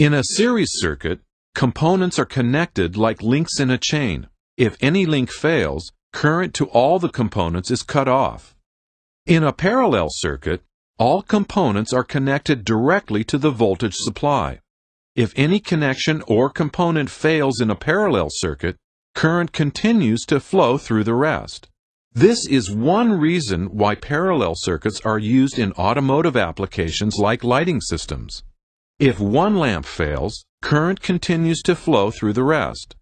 In a series circuit, components are connected like links in a chain. If any link fails, current to all the components is cut off. In a parallel circuit, all components are connected directly to the voltage supply. If any connection or component fails in a parallel circuit, current continues to flow through the rest. This is one reason why parallel circuits are used in automotive applications like lighting systems. If one lamp fails, current continues to flow through the rest.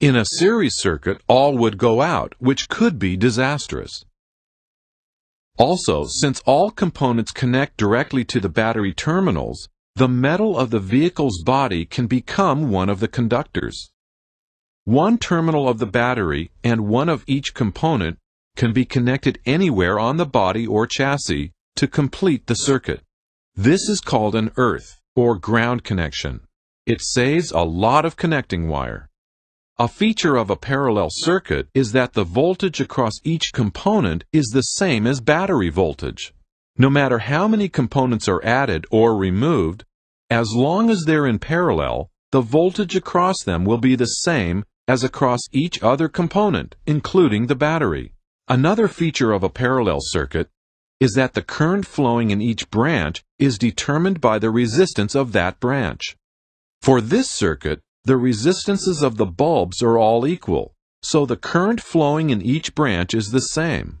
In a series circuit, all would go out, which could be disastrous. Also, since all components connect directly to the battery terminals, the metal of the vehicle's body can become one of the conductors. One terminal of the battery and one of each component can be connected anywhere on the body or chassis to complete the circuit. This is called an earth or ground connection. It saves a lot of connecting wire. A feature of a parallel circuit is that the voltage across each component is the same as battery voltage. No matter how many components are added or removed, as long as they're in parallel, the voltage across them will be the same as across each other component, including the battery. Another feature of a parallel circuit is that the current flowing in each branch is determined by the resistance of that branch. For this circuit, the resistances of the bulbs are all equal, so the current flowing in each branch is the same.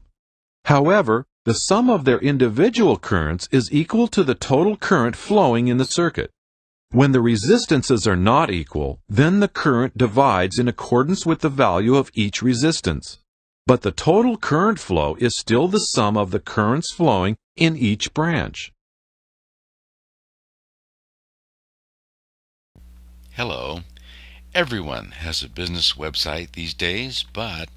However, the sum of their individual currents is equal to the total current flowing in the circuit. When the resistances are not equal, then the current divides in accordance with the value of each resistance. But the total current flow is still the sum of the currents flowing in each branch. Hello. Everyone has a business website these days, but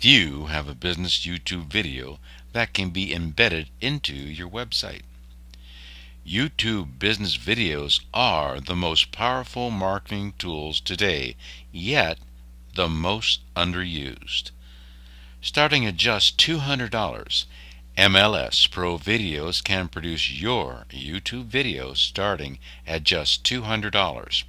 few have a business YouTube video that can be embedded into your website. YouTube business videos are the most powerful marketing tools today, yet the most underused. Starting at just $200, MLS Pro videos can produce your YouTube videos starting at just $200.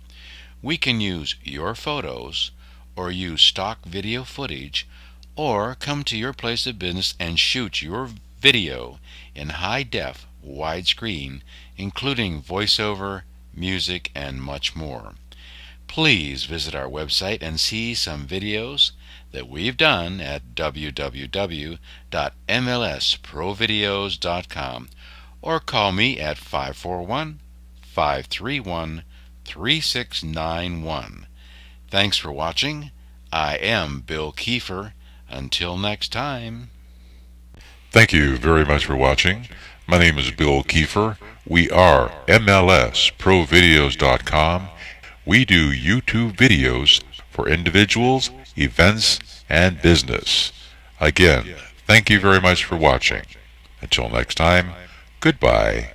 We can use your photos or use stock video footage, or come to your place of business and shoot your video in high-def widescreen, including voiceover, music, and much more. Please visit our website and see some videos that we've done at www.mlsprovideos.com, or call me at 541-531-3691. Thanks for watching. I am Bill Kiefer. Until next time. Thank you very much for watching. My name is Bill Kiefer. We are mlsprovideos.com. We do YouTube videos for individuals, events, and business. Again, thank you very much for watching. Until next time, goodbye.